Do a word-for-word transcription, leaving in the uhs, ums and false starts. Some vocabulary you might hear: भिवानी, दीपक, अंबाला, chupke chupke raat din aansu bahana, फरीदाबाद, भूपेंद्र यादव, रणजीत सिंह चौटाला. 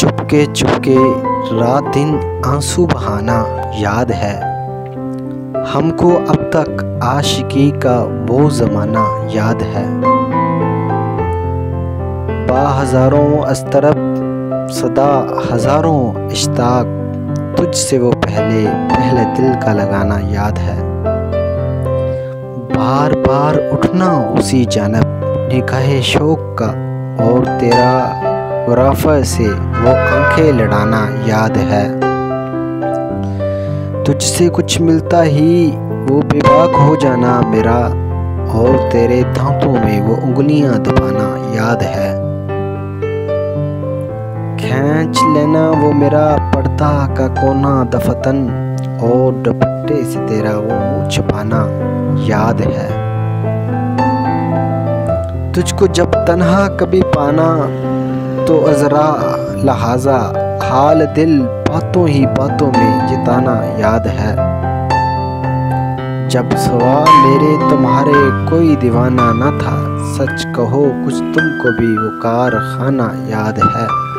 चुपके चुपके रात दिन आंसू बहाना याद है हमको, अब तक आशिकी का वो ज़माना याद है। बा हज़ारों अस्तरब सदा हज़ारों इश्ताक, तुझसे वो पहले पहले दिल का लगाना याद है। बार बार उठना उसी जानब निगाहे शौक का, और तेरा गुराफा से वो आंखें लड़ाना याद है। तुझसे कुछ मिलता ही वो बेबाक हो जाना मेरा, और तेरे दांतों में वो उंगलियां दबाना याद है। खींच लेना वो मेरा पर्दा का कोना दफतन, और दुपट्टे से तेरा वो मुँह छुपाना याद है। तुझको जब तन्हा कभी पाना तो अजरा लहाजा हाल दिल बातों ही बातों में जिताना याद है। जब सवा मेरे तुम्हारे कोई दीवाना न था, सच कहो कुछ तुमको भी वो कारखाना याद है।